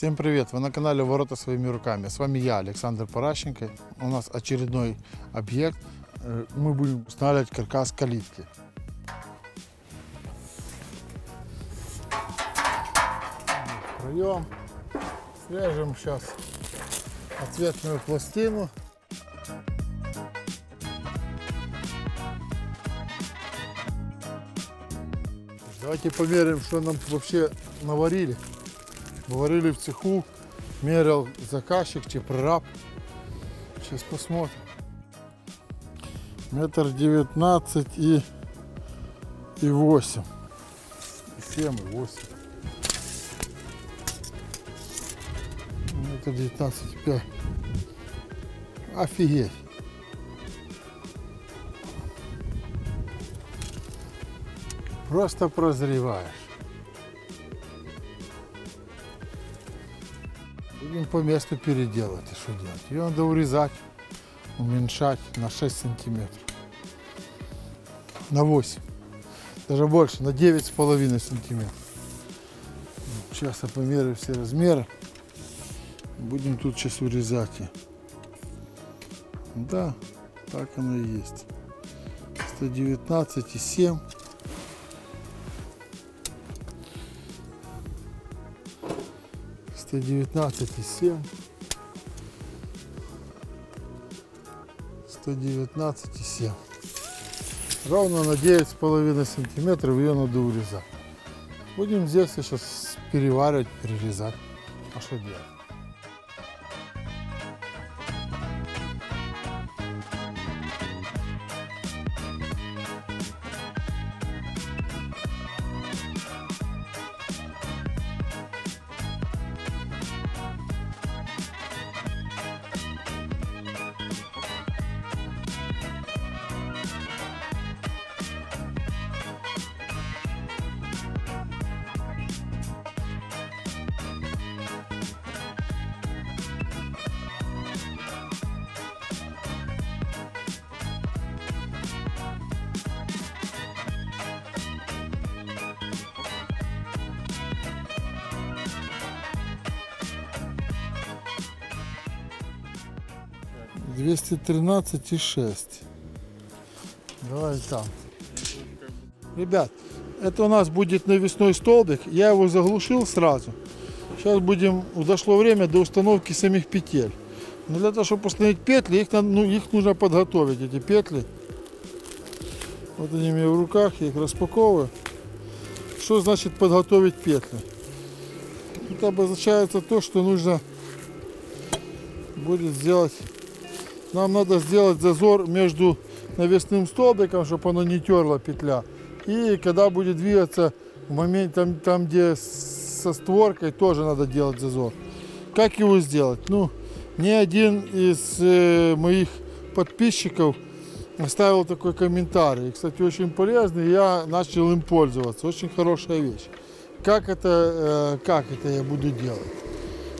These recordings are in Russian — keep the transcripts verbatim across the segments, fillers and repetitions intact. Всем привет! Вы на канале «Ворота своими руками». С вами я, Александр Поращенко. У нас очередной объект. Мы будем устанавливать каркас калитки. Проем. Свяжем сейчас ответную пластину. Давайте померяем, что нам вообще наварили. Говорили в цеху, мерил заказчик, чи прораб. Сейчас посмотрим. Метр девятнадцать и, и восемь. Семь и восемь. Метр девятнадцать и пять. Офигеть. Просто прозреваешь. Будем по месту переделать, и что делать? Ее надо урезать, уменьшать на шесть сантиметров, на восемь, даже больше, на девять с половиной сантиметров. Сейчас я померяю все размеры, будем тут сейчас урезать ее. Да, так оно и есть. сто девятнадцать и семь. сто девятнадцать и семь, сто девятнадцать и семь, ровно на девять с половиной сантиметров ее надо урезать. Будем здесь сейчас переваривать, перерезать, а что делать? двести тринадцать и шесть. Давай там. Ребят, это у нас будет навесной столбик. Я его заглушил сразу. Сейчас будем, дошло время до установки самих петель. Но для того, чтобы установить петли, их, ну, их нужно подготовить, эти петли. Вот они у меня в руках, я их распаковываю. Что значит подготовить петли? Это обозначается то, что нужно будет сделать. Нам надо сделать зазор между навесным столбиком, чтобы оно не терло петля. И когда будет двигаться, в момент, там, там где со створкой, тоже надо делать зазор. Как его сделать? Ну, ни один из э, моих подписчиков оставил такой комментарий. Кстати, очень полезный, я начал им пользоваться. Очень хорошая вещь. Как это, э, как это я буду делать?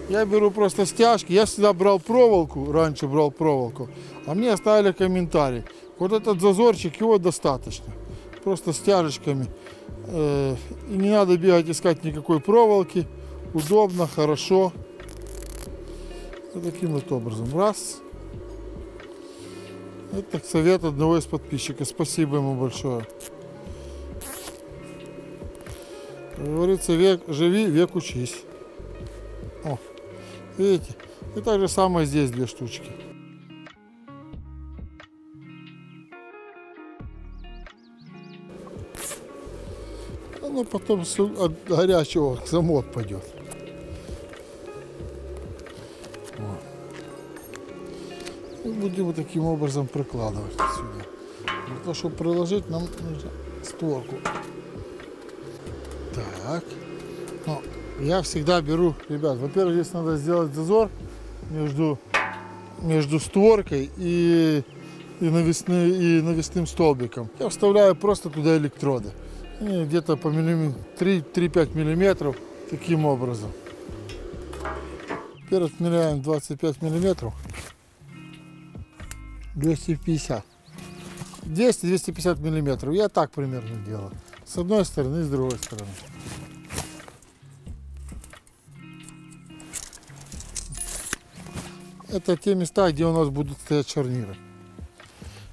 Я беру просто стяжки, я всегда брал проволоку, раньше брал проволоку, а мне оставили комментарий. Вот этот зазорчик, его достаточно, просто стяжечками. Э, и не надо бегать искать никакой проволоки, удобно, хорошо. Вот таким вот образом, раз. Это совет одного из подписчиков, спасибо ему большое. Как говорится, век живи, век учись. О. Видите? И так же самое здесь две штучки. Ну потом от горячего замок пойдет. Вот. Будем вот таким образом прикладывать сюда. Для того, чтобы приложить, нам нужно створку. Так. Но. Я всегда беру, ребят, во-первых, здесь надо сделать зазор между, между створкой и, и, навесным, и навесным столбиком. Я вставляю просто туда электроды, где-то по три-пять миллиметров, таким образом. Теперь отмеряем двадцать пять миллиметров, двести пятьдесят, двести-двести пятьдесят миллиметров, я так примерно делаю, с одной стороны и с другой стороны. это те места, где у нас будут стоять шарниры.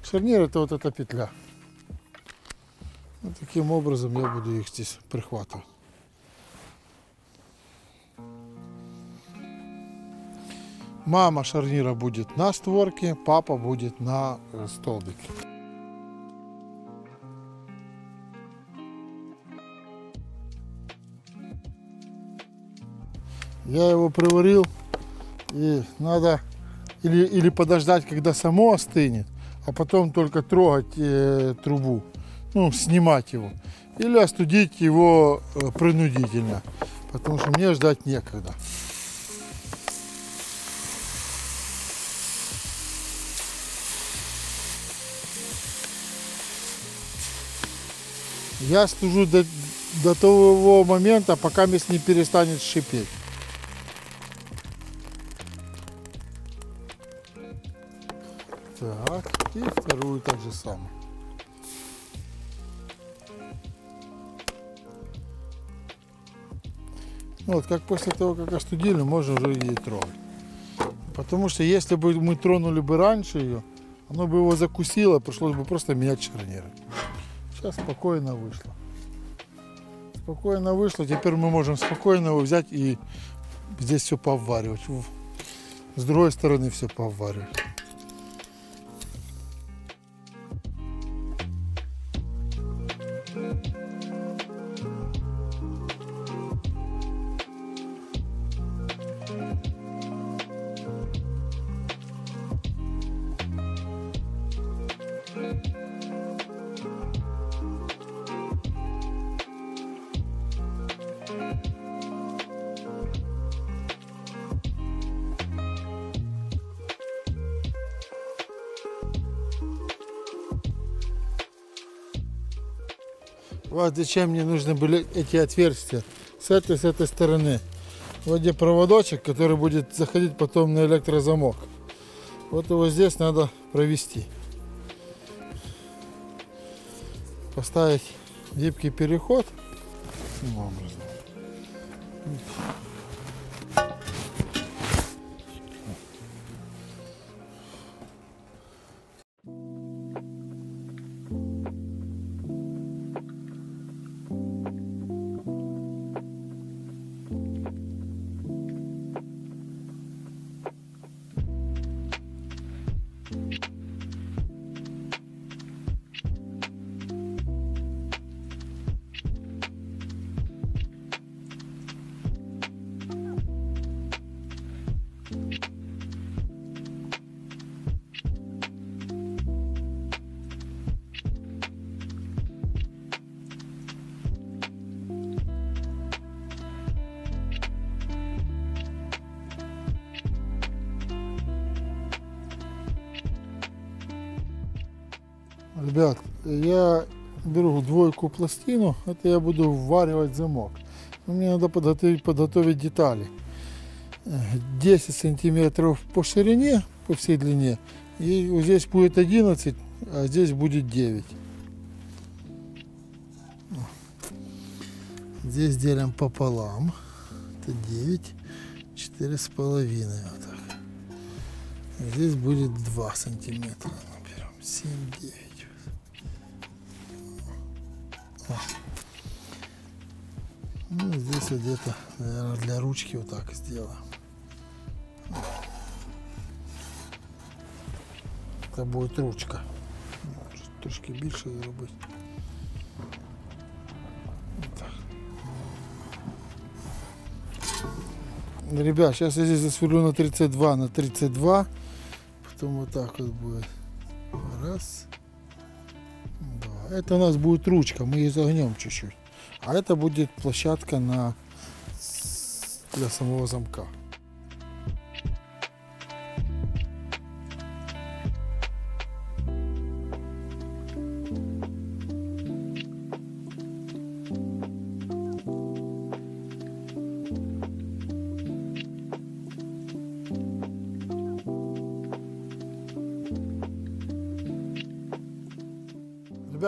Шарнир — это вот эта петля. Вот таким образом я буду их здесь прихватывать. Мама шарнира будет на створке, папа будет на столбике. Я его приварил, и надо или, или подождать, когда само остынет, а потом только трогать э, трубу, ну, снимать его, или остудить его э, принудительно, потому что мне ждать некогда. Я стужу до, до того момента, пока мясо не перестанет шипеть. Так, и вторую так же самое. Вот, как после того, как остудили, можно уже ее трогать. Потому что если бы мы тронули бы раньше ее, оно бы его закусило, пришлось бы просто менять шарниры. Сейчас спокойно вышло. Спокойно вышло. Теперь мы можем спокойно его взять и здесь все поваривать. С другой стороны все поваривать. Вот зачем мне нужны были эти отверстия с этой, с этой стороны. Вот где проводочек, который будет заходить потом на электрозамок. Вот его здесь надо провести. Поставить гибкий переход. Таким образом. Ребят, я беру двойку пластину, это я буду вваривать замок. Мне надо подготовить, подготовить детали. десять сантиметров по ширине, по всей длине. И здесь будет одиннадцать, а здесь будет девять. Здесь делим пополам. Это девять, четыре с половиной. Вот так. Здесь будет два сантиметра. Наберем семь, девять. Ну, здесь вот где-то, наверное, для ручки вот так сделаем. Это будет ручка. Может, трошки больше ее быть. Вот так. Ребят, сейчас я здесь засверлю на тридцать два на тридцать два. Потом вот так вот будет. Раз. Это у нас будет ручка, мы ее загнем чуть-чуть. А это будет площадка на... для самого замка.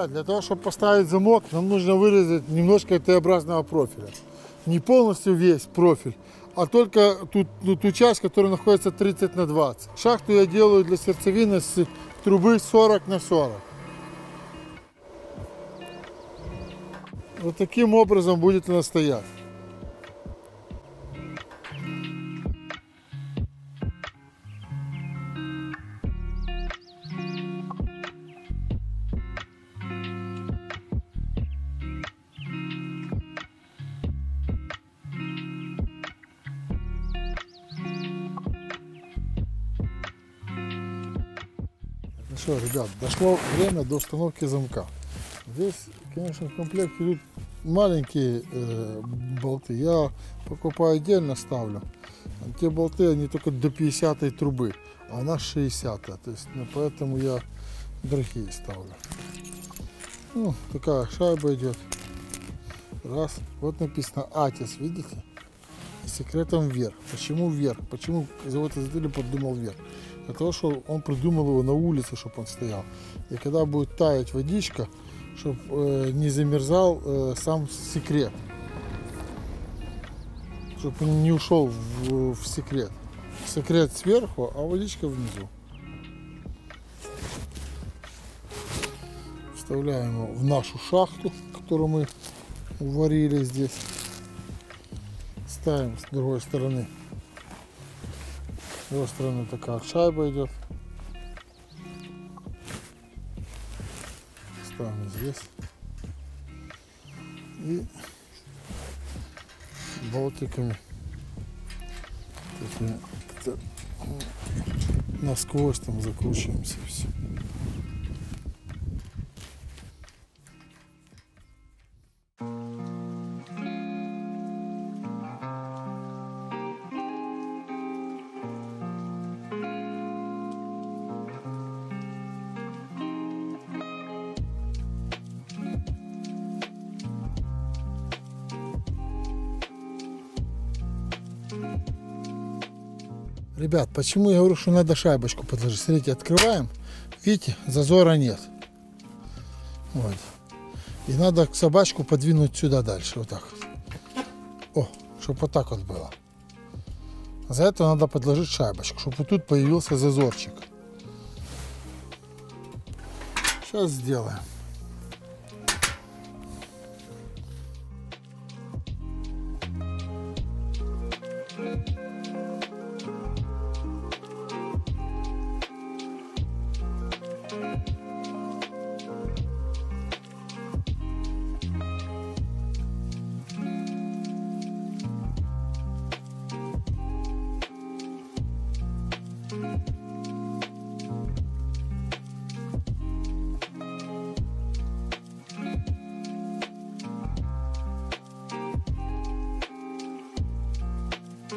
Для того, чтобы поставить замок, нам нужно вырезать немножко Т-образного профиля. Не полностью весь профиль, а а только ту, ту, ту часть, которая находится тридцать на двадцать. Шахту я делаю для сердцевины с трубы сорок на сорок. Вот таким образом будет она стоять. Ну что, ребят, дошло время до установки замка. Здесь, конечно, в комплекте идут маленькие э, болты. Я покупаю отдельно, ставлю. Те болты, они только до пятидесятой трубы, а у нас шестидесятая. То есть, ну, поэтому я другие ставлю. Ну, такая шайба идет. Раз. Вот написано Атис, видите? С секретом вверх. Почему вверх? Почему заводитель подумал вверх? Для того, что он придумал его на улице, чтобы он стоял. И когда будет таять водичка, чтобы э, не замерзал э, сам секрет. Чтобы он не ушел в, в секрет. Секрет сверху, а водичка внизу. Вставляем его в нашу шахту, которую мы варили здесь. Ставим с другой стороны. С другой стороны такая шайба идет. Ставим здесь. И болтиками насквозь там закручиваемся. Все. Ребят, почему я говорю, что надо шайбочку подложить? Смотрите, открываем, видите, зазора нет. Вот. И надо собачку подвинуть сюда дальше, вот так. О, чтобы вот так вот было. За это надо подложить шайбочку, чтобы вот тут появился зазорчик. Сейчас сделаем.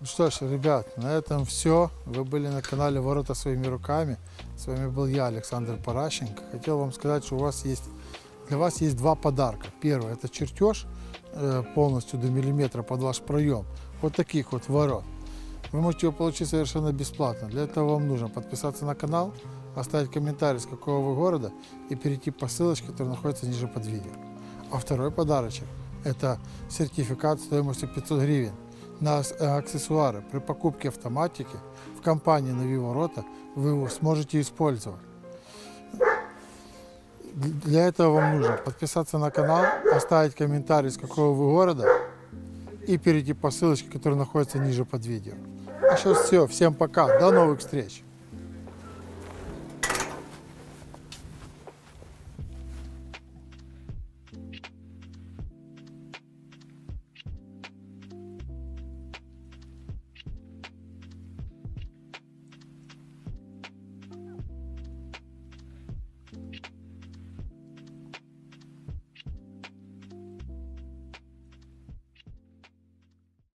Ну что ж, ребят, на этом все. Вы были на канале Ворота своими руками. С вами был я, Александр Поращенко. Хотел вам сказать, что у вас есть, для вас есть два подарка. Первый – это чертеж полностью до миллиметра под ваш проем. Вот таких вот ворот. Вы можете его получить совершенно бесплатно. Для этого вам нужно подписаться на канал, оставить комментарий, с какого вы города, и перейти по ссылочке, которая находится ниже под видео. А второй подарочек – это сертификат стоимостью пятьсот гривен. На аксессуары при покупке автоматики в компании Нави Ворота вы его сможете использовать. Для этого вам нужно подписаться на канал, оставить комментарий, с какого вы города, и перейти по ссылочке, которая находится ниже под видео. А сейчас все. Всем пока. До новых встреч.